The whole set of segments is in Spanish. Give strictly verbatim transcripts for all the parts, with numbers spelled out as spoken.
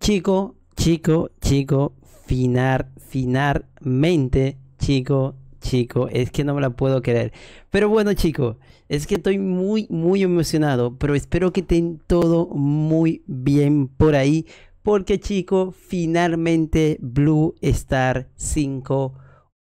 Chico, chico, chico, finar, finalmente, chico, chico, es que no me la puedo creer. Pero bueno, chico, es que estoy muy, muy emocionado, pero espero que estén todo muy bien por ahí, porque, chico, finalmente Blue Star cinco,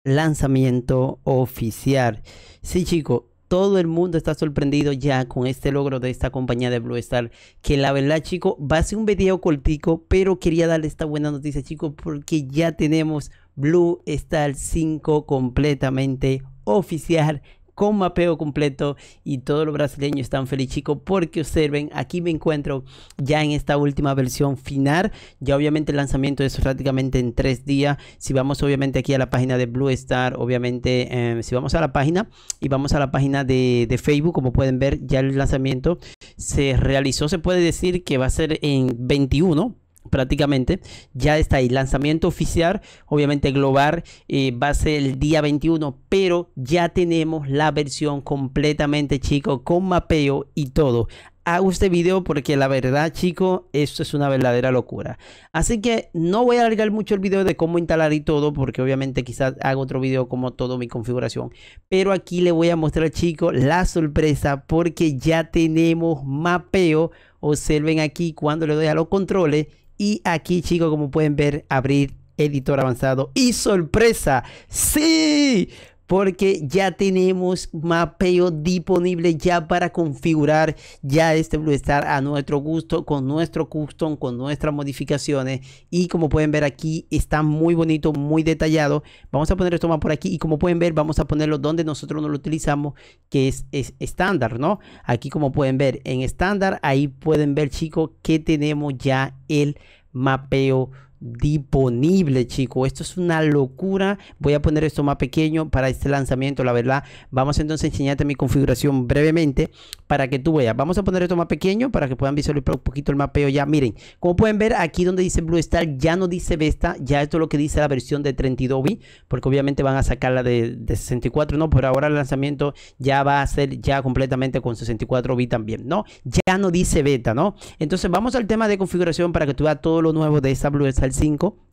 lanzamiento oficial. Sí, chico. Todo el mundo está sorprendido ya con este logro de esta compañía de Blue Star. Que la verdad, chicos, va a ser un video cortico, pero quería darle esta buena noticia, chicos, porque ya tenemos Blue Star cinco completamente oficial, con mapeo completo, y todos los brasileños están felices, chicos, porque observen, aquí me encuentro ya en esta última versión final. Ya obviamente el lanzamiento es prácticamente en tres días. Si vamos obviamente aquí a la página de Blue Star, obviamente eh, si vamos a la página y vamos a la página de, de Facebook, como pueden ver, ya el lanzamiento se realizó, se puede decir que va a ser en veintiuno. Prácticamente ya está ahí, lanzamiento oficial, obviamente global, eh, va a ser el día veintiuno, pero ya tenemos la versión completamente, chicos, con mapeo y todo. Hago este video porque la verdad, chicos, esto es una verdadera locura. Así que no voy a alargar mucho el video de cómo instalar y todo, porque obviamente quizás hago otro video como todo mi configuración. Pero aquí les voy a mostrar, chicos, la sorpresa, porque ya tenemos mapeo. Observen aquí cuando le doy a los controles. Y aquí, chicos, como pueden ver, abrir editor avanzado. ¡Y sorpresa! ¡Sí! Porque ya tenemos mapeo disponible ya para configurar ya este Blue Star a nuestro gusto, con nuestro custom, con nuestras modificaciones. Y como pueden ver aquí, está muy bonito, muy detallado. Vamos a poner esto más por aquí. Y como pueden ver, vamos a ponerlo donde nosotros no lo utilizamos, que es, es estándar, ¿no? Aquí, como pueden ver, en estándar, ahí pueden ver, chicos, que tenemos ya el mapeo disponible, chicos. Esto es una locura. Voy a poner esto más pequeño para este lanzamiento, la verdad. Vamos entonces a enseñarte mi configuración brevemente para que tú veas. Vamos a poner esto más pequeño para que puedan visualizar un poquito el mapeo ya. Miren, como pueden ver, aquí donde dice Blue Star ya no dice Vesta, ya esto es lo que dice la versión de treinta y dos bits, porque obviamente van a sacarla de, de sesenta y cuatro, ¿no? Por ahora el lanzamiento ya va a ser ya completamente con sesenta y cuatro bits también, ¿no? Ya no dice Beta, ¿no? Entonces vamos al tema de configuración para que tú veas todo lo nuevo de esta Blue Star cinco.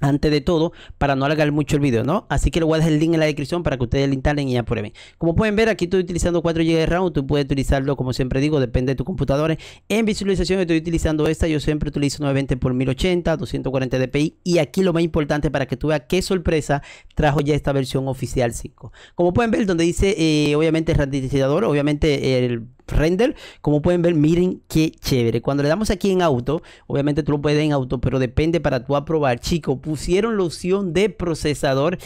Antes de todo, para no alargar mucho el video, ¿no? Así que le voy a dejar el link en la descripción para que ustedes lo instalen y ya prueben. Como pueden ver, aquí estoy utilizando cuatro gigas de RAM. Tú puedes utilizarlo, como siempre digo, depende de tu computadora. En visualización estoy utilizando esta. Yo siempre utilizo novecientos veinte por mil ochenta, doscientos cuarenta dpi. Y aquí lo más importante para que tú veas qué sorpresa trajo ya esta versión oficial cinco. Como pueden ver, donde dice, eh, obviamente, el renderizador, obviamente, el render, como pueden ver, miren qué chévere. Cuando le damos aquí en auto, obviamente tú lo puedes en auto, pero depende para tú aprobar, chicos. Pusieron la opción de procesador,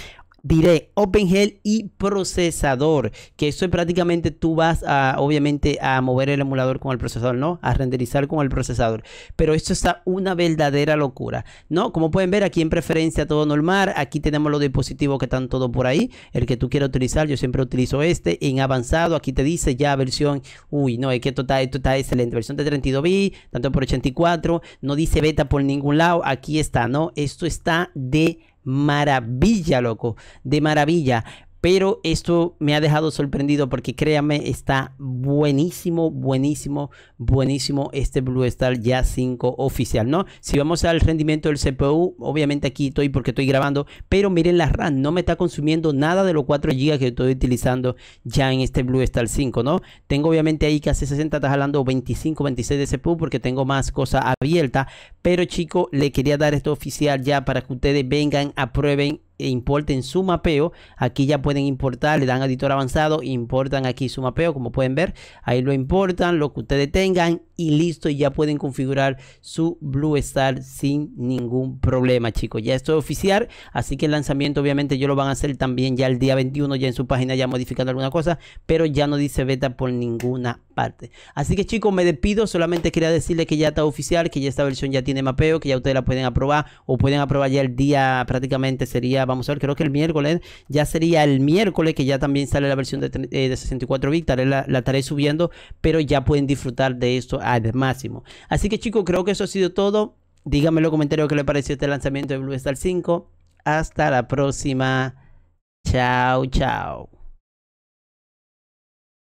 diré OpenGL y procesador, que eso es prácticamente tú vas a, obviamente, a mover el emulador con el procesador, ¿no? A renderizar con el procesador. Pero esto está una verdadera locura, ¿no? Como pueden ver, aquí en preferencia todo normal. Aquí tenemos los dispositivos que están todos por ahí. El que tú quieras utilizar, yo siempre utilizo este. En avanzado, aquí te dice ya versión, uy, no, es que esto está, esto está excelente. Versión de treinta y dos bits, tanto por ochenta y cuatro, no dice beta por ningún lado. Aquí está, ¿no? Esto está de maravilla, loco, de maravilla. Pero esto me ha dejado sorprendido porque créanme, está buenísimo, buenísimo, buenísimo este Blue Star ya cinco oficial, ¿no? Si vamos al rendimiento del C P U, obviamente aquí estoy porque estoy grabando, pero miren la RAM, no me está consumiendo nada de los cuatro gigas que estoy utilizando ya en este Blue Star cinco, ¿no? Tengo obviamente ahí casi sesenta, está jalando veinticinco, veintiséis de C P U porque tengo más cosas abiertas, pero chicos, le quería dar esto oficial ya para que ustedes vengan, aprueben e importen su mapeo. Aquí ya pueden importar, le dan editor avanzado, importan aquí su mapeo, como pueden ver, ahí lo importan, lo que ustedes tengan y listo, y ya pueden configurar su Blue Star sin ningún problema, chicos. Ya esto es oficial, así que el lanzamiento obviamente ellos lo van a hacer también ya el día veintiuno, ya en su página, ya modificando alguna cosa, pero ya no dice beta por ninguna parte. Así que chicos, me despido, solamente quería decirles que ya está oficial, que ya esta versión ya tiene mapeo, que ya ustedes la pueden aprobar, o pueden aprobar ya el día, prácticamente sería, vamos a ver, creo que el miércoles, ya sería el miércoles que ya también sale la versión de, eh, de sesenta y cuatro bits, la, la estaré subiendo, pero ya pueden disfrutar de esto al máximo. Así que chicos, creo que eso ha sido todo. Díganme en los comentarios qué les pareció este lanzamiento de Blue Star cinco. Hasta la próxima. Chao, chao.